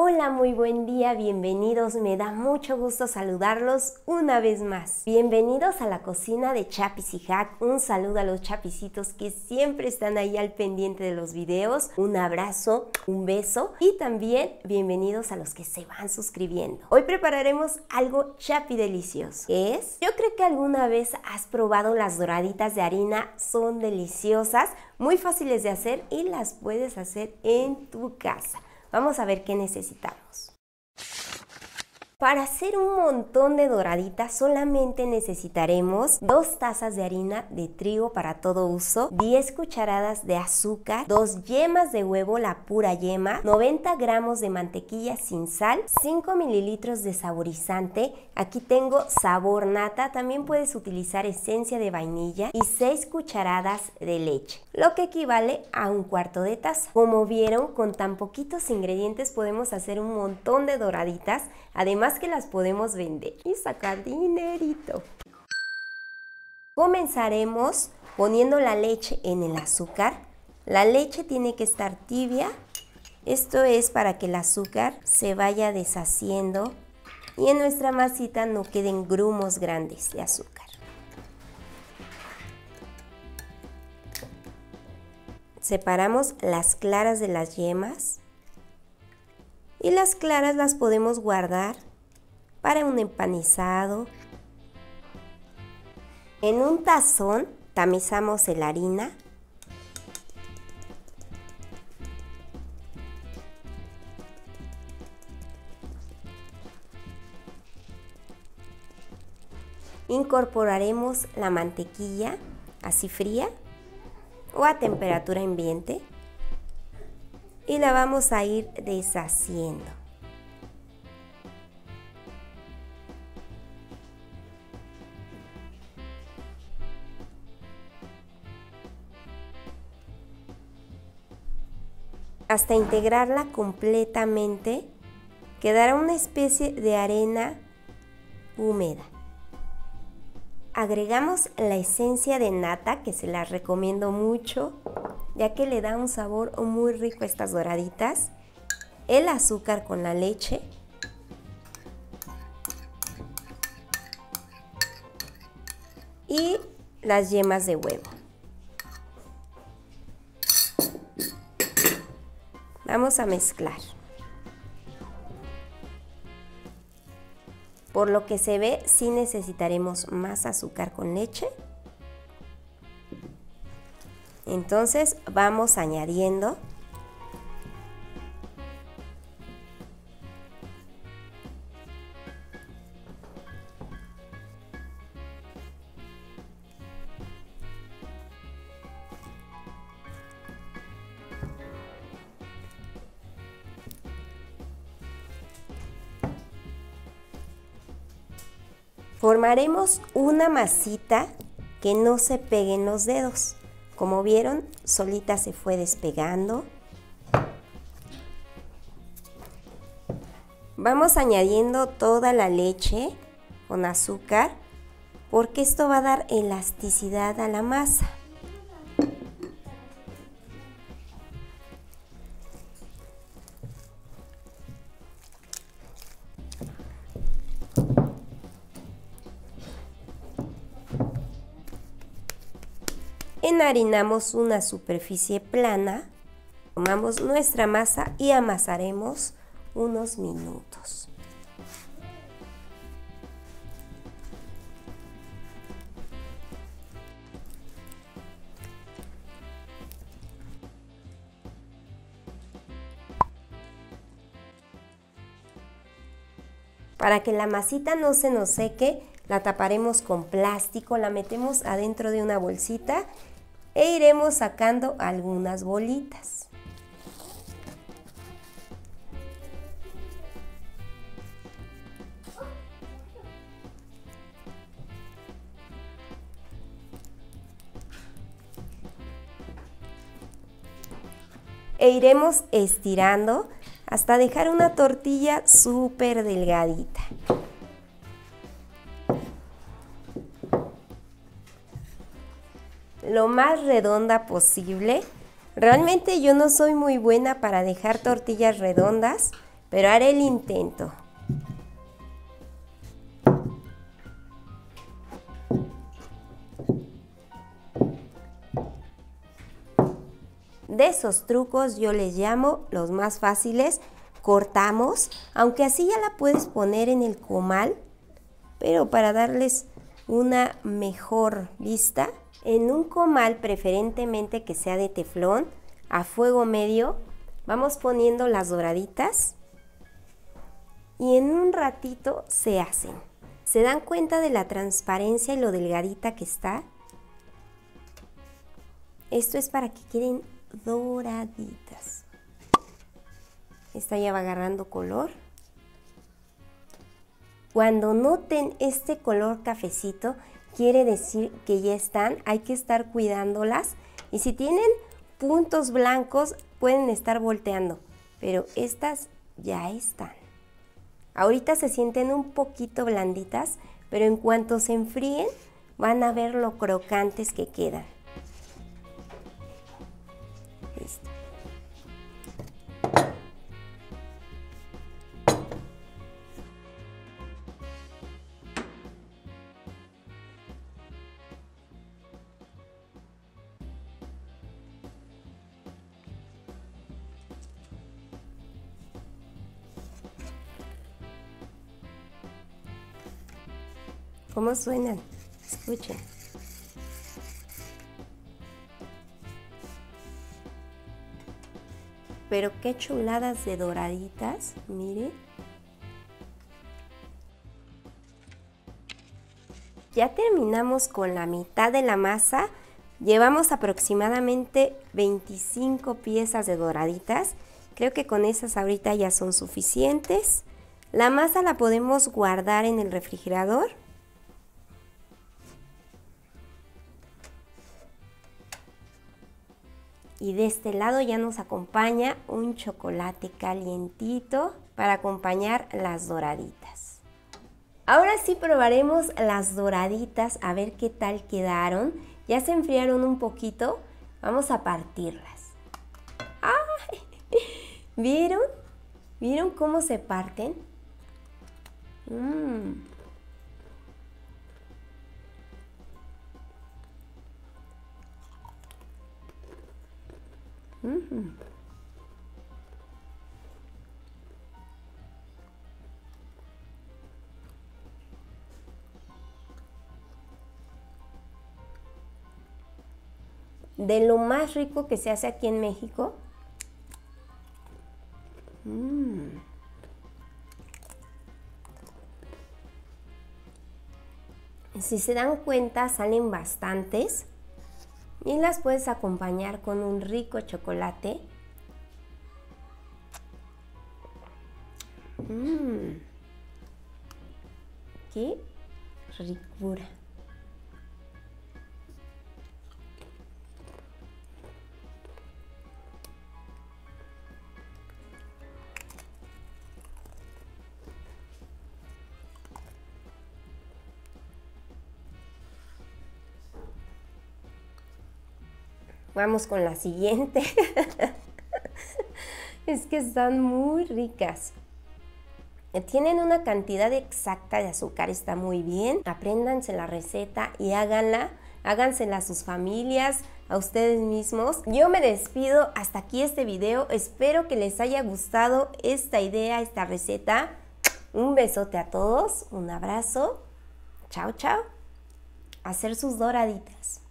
Hola, muy buen día, bienvenidos, me da mucho gusto saludarlos una vez más. Bienvenidos a la cocina de Chapis y Hack, un saludo a los chapicitos que siempre están ahí al pendiente de los videos, un abrazo, un beso y también bienvenidos a los que se van suscribiendo. Hoy prepararemos algo chapi delicioso, que es, yo creo que alguna vez has probado las doraditas de harina, son deliciosas, muy fáciles de hacer y las puedes hacer en tu casa. Vamos a ver qué necesitamos. Para hacer un montón de doraditas solamente necesitaremos 2 tazas de harina de trigo para todo uso, 10 cucharadas de azúcar, 2 yemas de huevo, la pura yema, 90 gramos de mantequilla sin sal, 5 mililitros de saborizante, aquí tengo sabor nata, también puedes utilizar esencia de vainilla y 6 cucharadas de leche, lo que equivale a un cuarto de taza. Como vieron, con tan poquitos ingredientes podemos hacer un montón de doraditas, además que las podemos vender y sacar dinerito. Comenzaremos poniendo la leche en el azúcar. La leche tiene que estar tibia, esto es para que el azúcar se vaya deshaciendo y en nuestra masita no queden grumos grandes de azúcar. Separamos las claras de las yemas y las claras las podemos guardar para un empanizado. En un tazón tamizamos la harina. Incorporaremos la mantequilla así fría o a temperatura ambiente y la vamos a ir deshaciendo. Hasta integrarla completamente, quedará una especie de arena húmeda. Agregamos la esencia de nata, que se la recomiendo mucho, ya que le da un sabor muy rico a estas doraditas, el azúcar con la leche. Y las yemas de huevo. Vamos a mezclar. Por lo que se ve, sí necesitaremos más azúcar con leche. Entonces vamos añadiendo . Formaremos una masita que no se peguen los dedos. Como vieron, solita se fue despegando. Vamos añadiendo toda la leche con azúcar, porque esto va a dar elasticidad a la masa. Enharinamos una superficie plana, tomamos nuestra masa y amasaremos unos minutos. Para que la masita no se nos seque, la taparemos con plástico, la metemos adentro de una bolsita e iremos sacando algunas bolitas. E iremos estirando hasta dejar una tortilla súper delgadita. Lo más redonda posible. Realmente yo no soy muy buena para dejar tortillas redondas, pero haré el intento. De esos trucos yo les llamo los más fáciles. Cortamos, aunque así ya la puedes poner en el comal, pero para darles una mejor vista, en un comal preferentemente que sea de teflón, a fuego medio, vamos poniendo las doraditas y en un ratito se hacen. ¿Se dan cuenta de la transparencia y lo delgadita que está? Esto es para que queden doraditas. Esta ya va agarrando color. Cuando noten este color cafecito, quiere decir que ya están. Hay que estar cuidándolas. Y si tienen puntos blancos, pueden estar volteando. Pero estas ya están. Ahorita se sienten un poquito blanditas, pero en cuanto se enfríen, van a ver lo crocantes que quedan. Listo. ¿Cómo suenan? Escuchen. Pero qué chuladas de doraditas, miren. Ya terminamos con la mitad de la masa. Llevamos aproximadamente 25 piezas de doraditas. Creo que con esas ahorita ya son suficientes. La masa la podemos guardar en el refrigerador. Y de este lado ya nos acompaña un chocolate calientito para acompañar las doraditas. Ahora sí probaremos las doraditas a ver qué tal quedaron. Ya se enfriaron un poquito, vamos a partirlas. ¡Ay! ¿Vieron? ¿Vieron cómo se parten? De lo más rico que se hace aquí en México. Si se dan cuenta, salen bastantes. Y las puedes acompañar con un rico chocolate. ¡Qué ricura! Vamos con la siguiente. Es que están muy ricas. Tienen una cantidad exacta de azúcar, está muy bien. Apréndanse la receta y háganla. Hágansela a sus familias, a ustedes mismos. Yo me despido. Hasta aquí este video. Espero que les haya gustado esta idea, esta receta. Un besote a todos. Un abrazo. Chao, chao. A hacer sus doraditas.